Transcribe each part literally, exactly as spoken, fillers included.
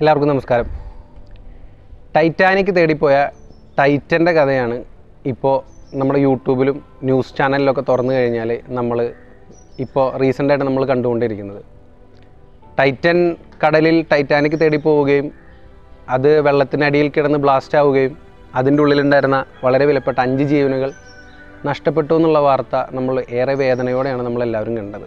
എല്ലാവർക്കും നമസ്കാരം. ടൈറ്റാനിക് തേടിപ്പോയ ടൈറ്റൻ്റെ കഥയാണ് ഇപ്പോൾ നമ്മുടെ യൂട്യൂബിലും ന്യൂസ് ചാനലിലൊക്കെ തുറന്നു കഴിഞ്ഞാൽ നമ്മൾ ഇപ്പോൾ റീസെൻ്റായിട്ട് നമ്മൾ കണ്ടുകൊണ്ടിരിക്കുന്നത്. ടൈറ്റൻ കടലിൽ ടൈറ്റാനിക് തേടിപ്പോവുകയും അത് വെള്ളത്തിനടിയിൽ കിടന്ന് ബ്ലാസ്റ്റ് ആവുകയും അതിൻ്റെ ഉള്ളിലുണ്ടായിരുന്ന വളരെ വിലപ്പെട്ട അഞ്ച് ജീവനുകൾ നഷ്ടപ്പെട്ടു എന്നുള്ള വാർത്ത നമ്മൾ ഏറെ വേദനയോടെയാണ് നമ്മളെല്ലാവരും കണ്ടത്.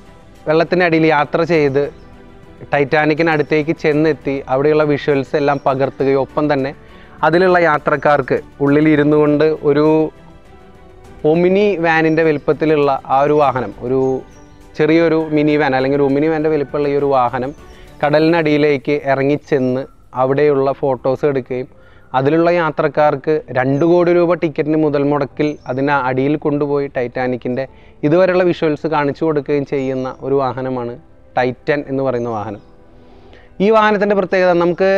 വെള്ളത്തിനടിയിൽ യാത്ര ചെയ്ത് ടൈറ്റാനിക്കിനടുത്തേക്ക് ചെന്നെത്തി അവിടെയുള്ള വിഷ്വൽസ് എല്ലാം പകർത്തുകയും ഒപ്പം തന്നെ അതിലുള്ള യാത്രക്കാർക്ക് ഉള്ളിലിരുന്നു കൊണ്ട് ഒരു ഒമിനി വാനിൻ്റെ വലിപ്പത്തിലുള്ള ആ ഒരു വാഹനം, ഒരു ചെറിയൊരു മിനി വാൻ അല്ലെങ്കിൽ ഒരു ഒമിനി വാൻ്റെ വലിപ്പമുള്ള ഈ ഒരു വാഹനം കടലിനടിയിലേക്ക് ഇറങ്ങിച്ചെന്ന് അവിടെയുള്ള ഫോട്ടോസ് എടുക്കുകയും അതിലുള്ള യാത്രക്കാർക്ക് രണ്ട് കോടി രൂപ ടിക്കറ്റിന് മുതൽ മുടക്കിൽ അതിന് അടിയിൽ കൊണ്ടുപോയി ടൈറ്റാനിക്കിൻ്റെ ഇതുവരെയുള്ള വിഷ്വൽസ് കാണിച്ചു കൊടുക്കുകയും ചെയ്യുന്ന ഒരു വാഹനമാണ് ടൈറ്റൻ എന്ന് പറയുന്ന വാഹനം. ഈ വാഹനത്തിൻ്റെ പ്രത്യേകത നമുക്ക്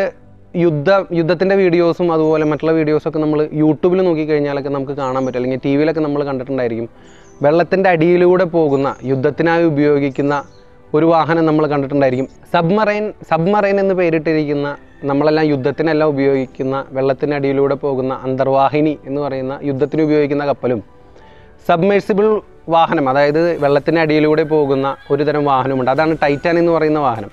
യുദ്ധ യുദ്ധത്തിൻ്റെ വീഡിയോസും അതുപോലെ മറ്റുള്ള വീഡിയോസൊക്കെ നമ്മൾ യൂട്യൂബിൽ നോക്കിക്കഴിഞ്ഞാലൊക്കെ നമുക്ക് കാണാൻ പറ്റും, അല്ലെങ്കിൽ ടി വിയിലൊക്കെ നമ്മൾ കണ്ടിട്ടുണ്ടായിരിക്കും. വെള്ളത്തിൻ്റെ അടിയിലൂടെ പോകുന്ന യുദ്ധത്തിനായി ഉപയോഗിക്കുന്ന ഒരു വാഹനം നമ്മൾ കണ്ടിട്ടുണ്ടായിരിക്കും. സബ്മറൈൻ സബ്മറൈൻ എന്ന് പേരിട്ടിരിക്കുന്ന, നമ്മളെല്ലാം യുദ്ധത്തിനെല്ലാം ഉപയോഗിക്കുന്ന, വെള്ളത്തിനടിയിലൂടെ പോകുന്ന അന്തർവാഹിനി എന്ന് പറയുന്ന യുദ്ധത്തിന് ഉപയോഗിക്കുന്ന കപ്പലും സബ്മേഴ്സിബിൾ വാഹനം, അതായത് വെള്ളത്തിനടിയിലൂടെ പോകുന്ന ഒരു തരം വാഹനമുണ്ട്. അതാണ് ടൈറ്റാൻ എന്ന് പറയുന്ന വാഹനം.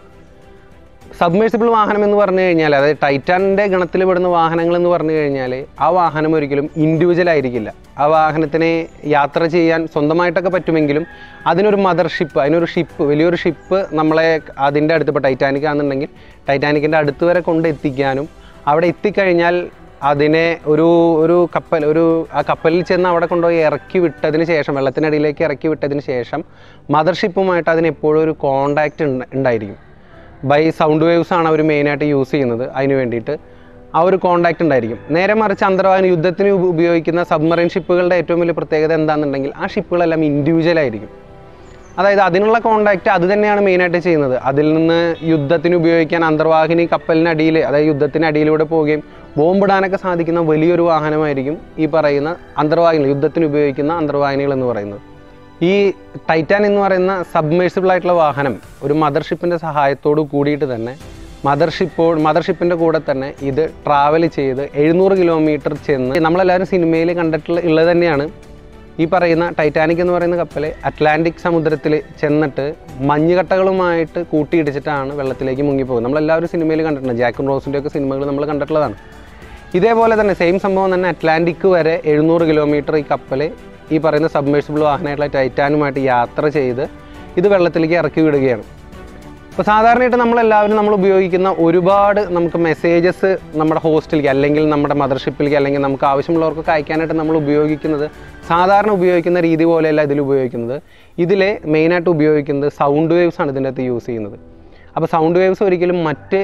സബ്മേഴ്സിബിൾ വാഹനം എന്ന് പറഞ്ഞു കഴിഞ്ഞാൽ, അതായത് ടൈറ്റാനിൻ്റെ ഗണത്തിൽ പെടുന്ന വാഹനങ്ങൾ എന്ന് പറഞ്ഞു കഴിഞ്ഞാൽ, ആ വാഹനം ഒരിക്കലും ഇൻഡിവിജ്വൽ ആയിരിക്കില്ല. ആ വാഹനത്തിനെ യാത്ര ചെയ്യാൻ സ്വന്തമായിട്ടൊക്കെ പറ്റുമെങ്കിലും അതിനൊരു മദർഷിപ്പ്, അതിനൊരു ഷിപ്പ്, വലിയൊരു ഷിപ്പ് നമ്മളെ അതിൻ്റെ അടുത്ത്, ഇപ്പോൾ ടൈറ്റാനിക് ആണെന്നുണ്ടെങ്കിൽ ടൈറ്റാനിക്കിൻ്റെ അടുത്ത് വരെ കൊണ്ടെത്തിക്കാനും അവിടെ എത്തിക്കഴിഞ്ഞാൽ അതിനെ ഒരു ഒരു കപ്പൽ ഒരു ആ കപ്പലിൽ ചെന്ന് അവിടെ കൊണ്ടുപോയി ഇറക്കി വിട്ടതിന് ശേഷം, വെള്ളത്തിനടിയിലേക്ക് ഇറക്കി വിട്ടതിന് ശേഷം മദർഷിപ്പുമായിട്ട് അതിനെപ്പോഴും ഒരു കോണ്ടാക്റ്റ് ഉണ്ടായിരിക്കും. ബൈ സൗണ്ട് വേവ്സാണ് അവർ മെയിനായിട്ട് യൂസ് ചെയ്യുന്നത് അതിന് വേണ്ടിയിട്ട്. ആ ഒരു കോണ്ടാക്റ്റ് ഉണ്ടായിരിക്കും. നേരെ മറിച്ച് അന്തർവാഹിനി യുദ്ധത്തിന് ഉപയോഗിക്കുന്ന സബ്മറൈൻ ഷിപ്പുകളുടെ ഏറ്റവും വലിയ പ്രത്യേകത എന്താണെന്നുണ്ടെങ്കിൽ ആ ഷിപ്പുകളെല്ലാം ഇൻഡിവിജ്വൽ ആയിരിക്കും. അതായത് അതിനുള്ള കോണ്ടാക്റ്റ് അത് തന്നെയാണ് മെയിനായിട്ട് ചെയ്യുന്നത്. അതിൽ നിന്ന് യുദ്ധത്തിന് ഉപയോഗിക്കാൻ അന്തർവാഹിനി കപ്പലിനടിയിൽ, അതായത് യുദ്ധത്തിനടിയിലൂടെ പോവുകയും ബോംബിടാനൊക്കെ സാധിക്കുന്ന വലിയൊരു വാഹനമായിരിക്കും ഈ പറയുന്ന അന്തർവാഹിനി, യുദ്ധത്തിന് ഉപയോഗിക്കുന്ന അന്തർവാഹിനികൾ എന്ന് പറയുന്നത്. ഈ ടൈറ്റാൻ എന്ന് പറയുന്ന സബ്മേഴ്സിബിളായിട്ടുള്ള വാഹനം ഒരു മദർഷിപ്പിൻ്റെ സഹായത്തോട് കൂടിയിട്ട് തന്നെ മദർഷിപ്പോ മദർഷിപ്പിൻ്റെ കൂടെ തന്നെ ഇത് ട്രാവൽ ചെയ്ത് എഴുന്നൂറ് കിലോമീറ്റർ ചെന്ന്, നമ്മളെല്ലാവരും സിനിമയിൽ കണ്ടിട്ടുള്ള ഉള്ളത് തന്നെയാണ്, ഈ പറയുന്ന ടൈറ്റാനിക് എന്ന് പറയുന്ന കപ്പൽ അറ്റ്ലാന്റിക് സമുദ്രത്തിൽ ചെന്നിട്ട് മഞ്ഞുകട്ടകളുമായിട്ട് കൂട്ടിയിടിച്ചിട്ടാണ് വെള്ളത്തിലേക്ക് മുങ്ങിപ്പോകുന്നത്. നമ്മളെല്ലാവരും സിനിമയിൽ കണ്ടിട്ടുണ്ട്, ജാക്കും റോസിൻ്റെയൊക്കെ സിനിമകൾ നമ്മൾ കണ്ടിട്ടുള്ളതാണ്. ഇതേപോലെ തന്നെ സെയിം സംഭവം തന്നെ അറ്റ്ലാന്റിക് വരെ എഴുന്നൂറ് കിലോമീറ്റർ ഈ കപ്പൽ, ഈ പറയുന്ന സബ്മേഴ്സിബിൾ വാഹനമായിട്ടുള്ള ടൈറ്റാനുമായിട്ട് യാത്ര ചെയ്ത് ഇത് വെള്ളത്തിലേക്ക് ഇറക്കി വിടുകയാണ്. അപ്പോൾ സാധാരണയായിട്ട് നമ്മളെല്ലാവരും നമ്മൾ ഉപയോഗിക്കുന്ന ഒരുപാട് നമുക്ക് മെസ്സേജസ് നമ്മുടെ ഹോസ്റ്റിലേക്ക് അല്ലെങ്കിൽ നമ്മുടെ മദർഷിപ്പിലേക്ക് അല്ലെങ്കിൽ നമുക്ക് ആവശ്യമുള്ളവർക്കൊക്കെ അയക്കാനായിട്ട് നമ്മൾ ഉപയോഗിക്കുന്നത് സാധാരണ ഉപയോഗിക്കുന്ന രീതി പോലെയല്ല ഇതിൽ ഉപയോഗിക്കുന്നത്. ഇതിലെ മെയിനായിട്ട് ഉപയോഗിക്കുന്നത് സൗണ്ട് വേവ്സാണ് ഇതിൻ്റെ അകത്ത് യൂസ് ചെയ്യുന്നത്. അപ്പോൾ സൗണ്ട് വേവ്സ് ഒരിക്കലും മറ്റ്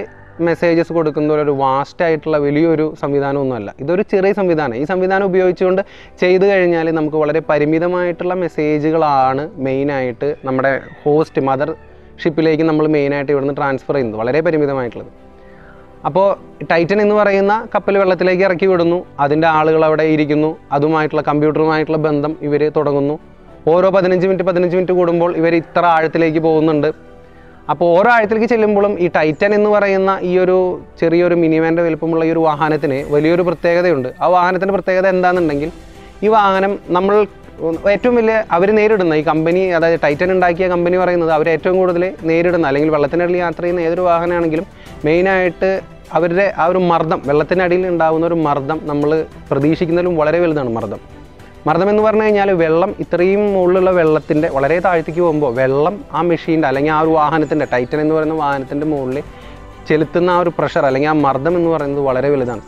മെസ്സേജസ് കൊടുക്കുന്ന ഒരു വാസ്റ്റായിട്ടുള്ള വലിയൊരു സംവിധാനമൊന്നുമല്ല, ഇതൊരു ചെറിയ സംവിധാനം. ഈ സംവിധാനം ഉപയോഗിച്ചുകൊണ്ട് ചെയ്തു കഴിഞ്ഞാൽ നമുക്ക് വളരെ പരിമിതമായിട്ടുള്ള മെസ്സേജുകളാണ് മെയിനായിട്ട് നമ്മുടെ ഹോസ്റ്റ് മദർ ഷിപ്പിലേക്ക് നമ്മൾ മെയിനായിട്ട് ഇവിടുന്ന് ട്രാൻസ്ഫർ ചെയ്യുന്നത്, വളരെ പരിമിതമായിട്ടുള്ളത്. അപ്പോൾ ടൈറ്റൻ എന്ന് പറയുന്ന കപ്പൽ വെള്ളത്തിലേക്ക് ഇറക്കി വിടുന്നു, അതിൻ്റെ ആളുകൾ അവിടെ ഇരിക്കുന്നു, അതുമായിട്ടുള്ള കമ്പ്യൂട്ടറുമായിട്ടുള്ള ബന്ധം ഇവർ തുടങ്ങുന്നു. ഓരോ പതിനഞ്ച് മിനിറ്റ് പതിനഞ്ച് മിനിറ്റ് കൂടുമ്പോൾ ഇവർ ഇത്ര ആഴത്തിലേക്ക് പോകുന്നുണ്ട്. അപ്പോൾ ഓരോ ആഴത്തിലേക്ക് ചെല്ലുമ്പോഴും ഈ ടൈറ്റൻ എന്ന് പറയുന്ന ഈ ഒരു ചെറിയൊരു മിനിവാൻ്റെ വലുപ്പമുള്ള ഈ ഒരു വാഹനത്തിന് വലിയൊരു പ്രത്യേകതയുണ്ട്. ആ വാഹനത്തിൻ്റെ പ്രത്യേകത എന്താണെന്നുണ്ടെങ്കിൽ, ഈ വാഹനം നമ്മൾ ഏറ്റവും വലിയ അവർ നേരിടുന്ന ഈ കമ്പനി, അതായത് ടൈറ്റൻ ഉണ്ടാക്കിയ കമ്പനി പറയുന്നത് അവർ ഏറ്റവും കൂടുതൽ നേരിടുന്ന അല്ലെങ്കിൽ വെള്ളത്തിനടിയിൽ യാത്ര ചെയ്യുന്ന ഏതൊരു വാഹനമാണെങ്കിലും മെയിനായിട്ട് അവരുടെ ആ ഒരു മർദ്ദം, വെള്ളത്തിനടിയിൽ ഉണ്ടാകുന്ന ഒരു മർദ്ദം നമ്മൾ പ്രതീക്ഷിക്കുന്നതിലും വളരെ വലുതാണ്. മർദ്ദം മർദ്ദം എന്ന് പറഞ്ഞു കഴിഞ്ഞാൽ വെള്ളം ഇത്രയും മുകളിലുള്ള വെള്ളത്തിൻ്റെ വളരെ താഴ്ത്തേക്ക് പോകുമ്പോൾ വെള്ളം ആ മെഷീൻ്റെ അല്ലെങ്കിൽ ആ ഒരു വാഹനത്തിൻ്റെ, ടൈറ്റൻ എന്ന് പറയുന്ന വാഹനത്തിൻ്റെ മുകളിൽ ചെലുത്തുന്ന ആ ഒരു പ്രഷർ അല്ലെങ്കിൽ ആ മർദ്ദം എന്ന് പറയുന്നത് വളരെ വലുതാണ്.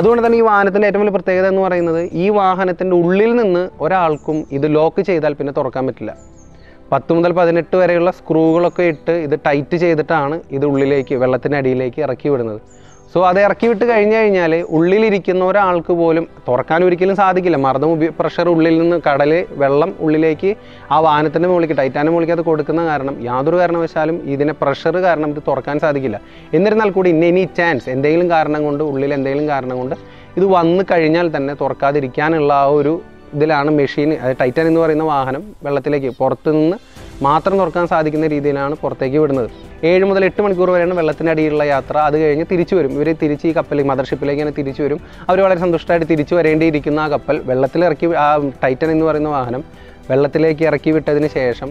അതുകൊണ്ട് തന്നെ ഈ വാഹനത്തിൻ്റെ ഏറ്റവും വലിയ പ്രത്യേകത എന്ന് പറയുന്നത് ഈ വാഹനത്തിൻ്റെ ഉള്ളിൽ നിന്ന് ഒരാൾക്കും ഇത് ലോക്ക് ചെയ്താൽ പിന്നെ തുറക്കാൻ പറ്റില്ല. പത്ത് മുതൽ പതിനെട്ട് വരെയുള്ള സ്ക്രൂകളൊക്കെ ഇട്ട് ഇത് ടൈറ്റ് ചെയ്തിട്ടാണ് ഇത് ഉള്ളിലേക്ക് വെള്ളത്തിനടിയിലേക്ക് ഇറക്കി വിടുന്നത്. സോ അത് ഇറക്കി വിട്ട് കഴിഞ്ഞ് കഴിഞ്ഞാൽ ഉള്ളിലിരിക്കുന്ന ഒരാൾക്ക് പോലും തുറക്കാൻ ഒരിക്കലും സാധിക്കില്ല. മർദ്ദം ഉപയോഗ പ്രഷർ ഉള്ളിൽ നിന്ന് കടൽ വെള്ളം ഉള്ളിലേക്ക് ആ വാഹനത്തിൻ്റെ മുകളിലേക്ക് ടൈറ്റാൻ്റെ മുകളിലേക്ക് അത് കൊടുക്കുന്ന കാരണം യാതൊരു കാരണവശാലും ഇതിനെ പ്രഷർ കാരണം ഇത് തുറക്കാൻ സാധിക്കില്ല. എന്നിരുന്നാൽ കൂടി ഇൻ എനി ചാൻസ് എന്തെങ്കിലും കാരണം കൊണ്ട് ഉള്ളിൽ എന്തെങ്കിലും കാരണം കൊണ്ട് ഇത് വന്നു കഴിഞ്ഞാൽ തന്നെ തുറക്കാതിരിക്കാനുള്ള ആ ഒരു ഇതിലാണ് മെഷീൻ, അത് ടൈറ്റാൻ എന്ന് പറയുന്ന വാഹനം വെള്ളത്തിലേക്ക് പുറത്തുനിന്ന് മാത്രം തുറക്കാൻ സാധിക്കുന്ന രീതിയിലാണ് പുറത്തേക്ക് വിടുന്നത്. ഏഴ് മുതൽ എട്ട് മണിക്കൂർ വരെയാണ് വെള്ളത്തിൻ്റെ അടിയിലുള്ള യാത്ര. അത് കഴിഞ്ഞ് തിരിച്ചു വരും. ഇവർ തിരിച്ച് ഈ കപ്പലിലേക്ക് മദർഷിപ്പിലേക്ക് തന്നെ തിരിച്ചു വരും. അവർ വളരെ സന്തുഷ്ടമായിട്ട് തിരിച്ചു വരേണ്ടിയിരിക്കുന്ന ആ കപ്പൽ വെള്ളത്തിലിറക്കി ആ ടൈറ്റൻ എന്ന് പറയുന്ന വാഹനം വെള്ളത്തിലേക്ക് ഇറക്കി വിട്ടതിന് ശേഷം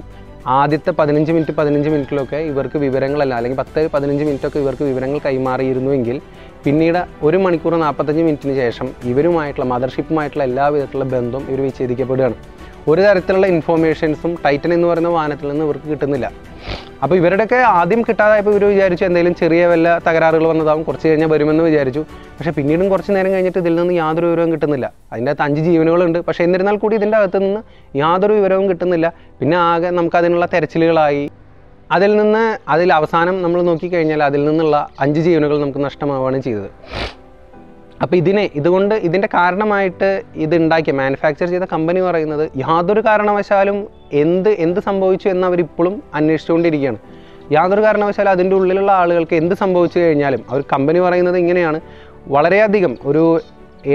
ആദ്യത്തെ പതിനഞ്ച് മിനിറ്റ് പതിനഞ്ച് മിനിറ്റിലൊക്കെ ഇവർക്ക് വിവരങ്ങളല്ല അല്ലെങ്കിൽ പത്ത് പതിനഞ്ച് മിനിറ്റൊക്കെ ഇവർക്ക് വിവരങ്ങൾ കൈമാറിയിരുന്നുവെങ്കിൽ പിന്നീട് ഒരു മണിക്കൂർ നാൽപ്പത്തഞ്ച് മിനിറ്റിന് ശേഷം ഇവരുമായിട്ടുള്ള മദർഷിപ്പുമായിട്ടുള്ള എല്ലാവിധത്തിലുള്ള ബന്ധവും ഇവർ വിച്ഛേദിക്കപ്പെടുകയാണ്. ഒരു തരത്തിലുള്ള ഇൻഫോർമേഷൻസും ടൈറ്റൻ എന്ന് പറയുന്ന വാഹനത്തിൽ നിന്ന് ഇവർക്ക് കിട്ടുന്നില്ല. അപ്പോൾ ഇവരുടെയൊക്കെ ആദ്യം കിട്ടാതായപ്പോൾ ഇവർ വിചാരിച്ചു എന്തെങ്കിലും ചെറിയ വല്ല തകരാറുകൾ വന്നതാവും, കുറച്ച് കഴിഞ്ഞാൽ വരുമെന്ന് വിചാരിച്ചു. പക്ഷേ പിന്നീടും കുറച്ച് നേരം കഴിഞ്ഞിട്ട് ഇതിൽ നിന്ന് യാതൊരു വിവരവും കിട്ടുന്നില്ല. അതിൻ്റെ അകത്ത് അഞ്ച് ജീവനുകളുണ്ട്. പക്ഷേ എന്നിരുന്നാൽ കൂടി ഇതിൻ്റെ അകത്ത് നിന്ന് യാതൊരു വിവരവും കിട്ടുന്നില്ല. പിന്നെ ആകെ നമുക്ക് അതിനുള്ള തെരച്ചിലുകളായി. അതിൽ നിന്ന് അതിൽ അവസാനം നമ്മൾ നോക്കിക്കഴിഞ്ഞാൽ അതിൽ നിന്നുള്ള അഞ്ച് ജീവനുകൾ നമുക്ക് നഷ്ടമാവുകയാണ് ചെയ്തത്. അപ്പോൾ ഇതിനെ ഇതുകൊണ്ട് ഇതിൻ്റെ കാരണമായിട്ട് ഇതുണ്ടാക്കിയ മാനുഫാക്ചർ ചെയ്ത കമ്പനി പറയുന്നത് യാതൊരു കാരണവശാലും എന്ത് എന്ത് സംഭവിച്ചു എന്ന് അവരിപ്പോഴും അന്വേഷിച്ചുകൊണ്ടിരിക്കുകയാണ്. യാതൊരു കാരണവശാലും അതിൻ്റെ ഉള്ളിലുള്ള ആളുകൾക്ക് എന്ത് സംഭവിച്ചു കഴിഞ്ഞാലും അവർ കമ്പനി പറയുന്നത് ഇങ്ങനെയാണ്, വളരെയധികം ഒരു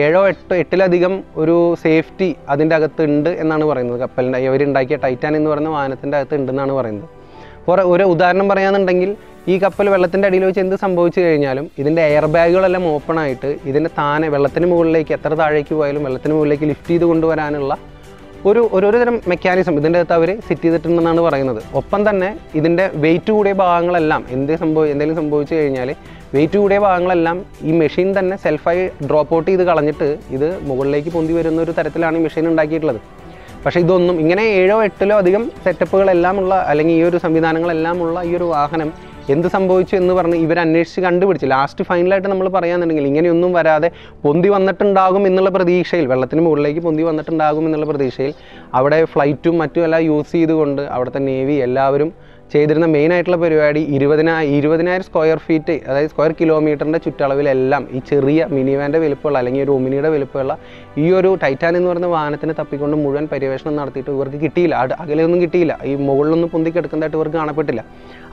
ഏഴോ എട്ടോ എട്ടിലധികം ഒരു സേഫ്റ്റി അതിൻ്റെ അകത്ത് ഉണ്ട് എന്നാണ് പറയുന്നത്. കപ്പലിൻ്റെ ഇവരുണ്ടാക്കിയ ടൈറ്റാൻ എന്ന് പറയുന്ന വാഹനത്തിൻ്റെ അകത്ത് ഉണ്ടെന്നാണ് പറയുന്നത്. കുറേ ഒരു ഉദാഹരണം പറയുകയാണെന്നുണ്ടെങ്കിൽ ഈ കപ്പൽ വെള്ളത്തിൻ്റെ അടിയിൽ വെച്ച് എന്ത് സംഭവിച്ചു കഴിഞ്ഞാലും ഇതിൻ്റെ എയർ ബാഗുകളെല്ലാം ഓപ്പണായിട്ട് ഇതിൻ്റെ താനെ വെള്ളത്തിന് മുകളിലേക്ക് എത്ര താഴേക്ക് പോയാലും വെള്ളത്തിന് മുകളിലേക്ക് ലിഫ്റ്റ് ചെയ്ത് കൊണ്ടുവരാനുള്ള ഒരു ഓരോരുതരം മെക്കാനിസം ഇതിൻ്റെ അകത്ത് അവർ സെറ്റ് ചെയ്തിട്ടുണ്ടെന്നാണ് പറയുന്നത്. ഒപ്പം തന്നെ ഇതിൻ്റെ വെയിറ്റ് കൂടിയ ഭാഗങ്ങളെല്ലാം എന്ത് സംഭവം എന്തെങ്കിലും സംഭവിച്ചു കഴിഞ്ഞാൽ വെയിറ്റ് കൂടിയ ഭാഗങ്ങളെല്ലാം ഈ മെഷീൻ തന്നെ സെൽഫായി ഡ്രോപ്പ് ഔട്ട് ചെയ്ത് കളഞ്ഞിട്ട് ഇത് മുകളിലേക്ക് പൊന്തി വരുന്ന ഒരു തരത്തിലാണ് ഈ മെഷീൻ ഉണ്ടാക്കിയിട്ടുള്ളത്. പക്ഷേ ഇതൊന്നും ഇങ്ങനെ ഏഴോ എട്ടിലോ അധികം സെറ്റപ്പുകളെല്ലാം ഉള്ള അല്ലെങ്കിൽ ഈ ഒരു സംവിധാനങ്ങളെല്ലാം ഉള്ള ഈ ഒരു വാഹനം എന്ത് സംഭവിച്ചു എന്ന് പറഞ്ഞ് ഇവരന്വേഷിച്ച് കണ്ടുപിടിച്ച് ലാസ്റ്റ് ഫൈനലായിട്ട് നമ്മൾ പറയാന്നുണ്ടെങ്കിൽ ഇങ്ങനെയൊന്നും വരാതെ പൊന്തി വന്നിട്ടുണ്ടാകും എന്നുള്ള പ്രതീക്ഷയിൽ വെള്ളത്തിന് മുകളിലേക്ക് പൊന്തി വന്നിട്ടുണ്ടാകും എന്നുള്ള പ്രതീക്ഷയിൽ അവിടെ ഫ്ലൈറ്റും മറ്റും എല്ലാം യൂസ് ചെയ്തുകൊണ്ട് അവിടുത്തെ നേവി എല്ലാവരും ചെയ്തിരുന്ന മെയിനായിട്ടുള്ള പരിപാടി ഇരുപതിനായിരം ഇരുപതിനായിരം സ്ക്വയർ ഫീറ്റ് അതായത് സ്ക്വയർ കിലോമീറ്ററിൻ്റെ ചുറ്റളവിലെല്ലാം ഈ ചെറിയ മിനിവാൻ്റെ വലിപ്പമുള്ള അല്ലെങ്കിൽ ഒരു ഒമിനിയുടെ വലിപ്പമുള്ള ഈ ഒരു ടൈറ്റാൻ എന്ന് പറയുന്ന വാഹനത്തിന് തപ്പിക്കൊണ്ട് മുഴുവൻ പര്യവേഷണം നടത്തിയിട്ട് ഇവർക്ക് കിട്ടിയില്ല. അത് അകലെയൊന്നും കിട്ടിയില്ല. ഈ മുകളിലൊന്നും പൊന്തി കിടക്കുന്നതായിട്ട് ഇവർക്ക് കാണപ്പെട്ടില്ല.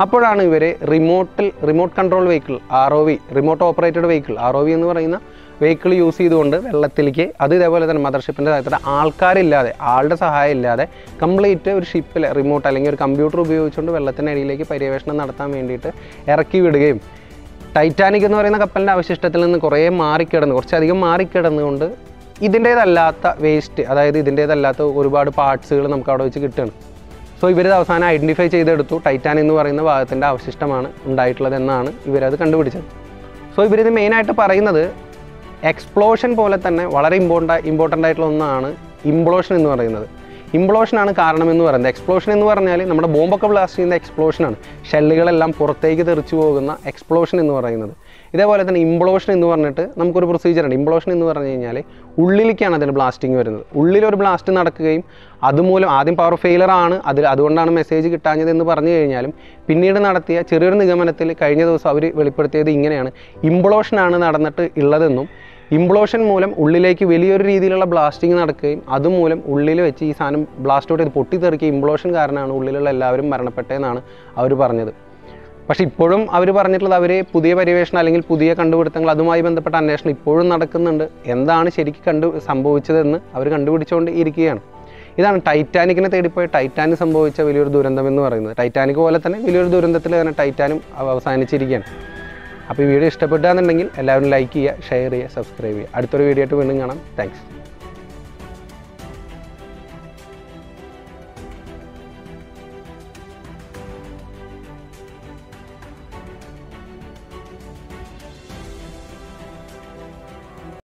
അപ്പോഴാണ് ഇവർ റിമോട്ടിൽ remote control vehicle R O V remote operated vehicle R O V എന്ന് പറയുന്ന വെഹിക്കിൾ യൂസ് ചെയ്തുകൊണ്ട് വെള്ളത്തിലേക്ക് അത് ഇതേപോലെ തന്നെ മദർഷിപ്പിൻ്റെ താഴത്തെ ആൾക്കാരില്ലാതെ ആളുടെ സഹായം ഇല്ലാതെ കംപ്ലീറ്റ് ഒരു ഷിപ്പിലെ റിമോട്ട് അല്ലെങ്കിൽ ഒരു കമ്പ്യൂട്ടർ ഉപയോഗിച്ചുകൊണ്ട് വെള്ളത്തിനടിയിലേക്ക് പര്യവേഷണം നടത്താൻ വേണ്ടിയിട്ട് ഇറക്കി വിടുകയും ടൈറ്റാനിക് എന്ന് പറയുന്ന കപ്പലിൻ്റെ അവശിഷ്ടത്തിൽ നിന്ന് കുറേ മാറിക്കിടന്ന് കുറച്ചധികം മാറിക്കിടന്നുകൊണ്ട് ഇതിൻ്റേതല്ലാത്ത വേസ്റ്റ് അതായത് ഇതിൻ്റേതല്ലാത്ത ഒരുപാട് പാർട്സുകൾ നമുക്ക് അവിടെ വെച്ച് കിട്ടുകയാണ്. സോ ഇവരത് അവസാനം ഐഡൻറ്റിഫൈ ചെയ്തെടുത്തു. ടൈറ്റാൻ എന്ന് പറയുന്ന ഭാഗത്തിൻ്റെ അവശിഷ്ടമാണ് ഉണ്ടായിട്ടുള്ളതെന്നാണ് ഇവരത് കണ്ടുപിടിച്ചത്. സോ ഇവരിത് മെയിനായിട്ട് പറയുന്നത് എക്സ്പ്ലോഷൻ പോലെ തന്നെ വളരെ ഇമ്പോർട്ടൻ്റ് ഇമ്പോർട്ടൻ്റ് ആയിട്ടുള്ള ഒന്നാണ് ഇംപ്ലോഷൻ എന്ന് പറയുന്നത്. ഇംപ്ലോഷനാണ് കാരണമെന്ന് പറയുന്നത്. എക്സ്പ്ലോഷൻ എന്ന് പറഞ്ഞാൽ നമ്മുടെ ബോംബൊക്കെ ബ്ലാസ്റ്റ് ചെയ്യുന്ന എക്സ്പ്ലോഷനാണ്, ഷെല്ലുകളെല്ലാം പുറത്തേക്ക് തെറിച്ചു പോകുന്ന എക്സ്പ്ലോഷൻ എന്ന് പറയുന്നത്. ഇതേപോലെ തന്നെ ഇംപ്ലോഷൻ എന്ന് പറഞ്ഞിട്ട് നമുക്കൊരു പ്രൊസീജിയറുണ്ട്. ഇംപ്ലോഷൻ എന്ന് പറഞ്ഞു കഴിഞ്ഞാൽ ഉള്ളിലേക്കാണ് അതിന് ബ്ലാസ്റ്റിങ് വരുന്നത്. ഉള്ളിലൊരു ബ്ലാസ്റ്റ് നടക്കുകയും അതുമൂലം ആദ്യം പവർ ഫെയിലർ ആണ് അതിൽ അതുകൊണ്ടാണ് മെസ്സേജ് കിട്ടാഞ്ഞത് എന്ന് പറഞ്ഞു കഴിഞ്ഞാലും പിന്നീട് നടത്തിയ ചെറിയൊരു നിഗമനത്തിൽ കഴിഞ്ഞ ദിവസം അവർ വെളിപ്പെടുത്തിയത് ഇങ്ങനെയാണ്, ഇംപ്ലോഷനാണ് നടന്നിട്ട് ഉള്ളതെന്നും ഇംപ്ലോഷൻ മൂലം ഉള്ളിലേക്ക് വലിയൊരു രീതിയിലുള്ള ബ്ലാസ്റ്റിങ് നടക്കുകയും അതുമൂലം ഉള്ളിൽ വെച്ച് ഈ സാധനം ബ്ലാസ്റ്റ് ഔട്ട് ചെയ്ത് പൊട്ടിത്തെറിക്കുക ഇംപ്ലോഷൻ കാരണമാണ് ഉള്ളിലുള്ള എല്ലാവരും മരണപ്പെട്ടതെന്നാണ് അവർ പറഞ്ഞത്. പക്ഷേ ഇപ്പോഴും അവർ പറഞ്ഞിട്ടുള്ളത് അവർ പുതിയ പര്യവേഷണം അല്ലെങ്കിൽ പുതിയ കണ്ടുപിടുത്തങ്ങൾ അതുമായി ബന്ധപ്പെട്ട അന്വേഷണം ഇപ്പോഴും നടക്കുന്നുണ്ട്. എന്താണ് ശരിക്കും കണ്ടു സംഭവിച്ചതെന്ന് അവർ കണ്ടുപിടിച്ചുകൊണ്ട് ഇരിക്കുകയാണ്. ഇതാണ് ടൈറ്റാനിക്കിനെ തേടിപ്പോയി ടൈറ്റാനിക് സംഭവിച്ച വലിയൊരു ദുരന്തം എന്ന് പറയുന്നത്. ടൈറ്റാനിക് പോലെ തന്നെ വലിയൊരു ദുരന്തത്തിൽ തന്നെ ടൈറ്റാനും അവസാനിച്ചിരിക്കുകയാണ്. അപ്പോൾ ഈ വീഡിയോ ഇഷ്ടപ്പെട്ടാന്നുണ്ടെങ്കിൽ എല്ലാവരും ലൈക്ക് ചെയ്യുക, ഷെയർ ചെയ്യുക, സബ്സ്ക്രൈബ് ചെയ്യുക. അടുത്തൊരു വീഡിയോ ആയിട്ട് വീണ്ടും കാണാം. താങ്ക്സ്.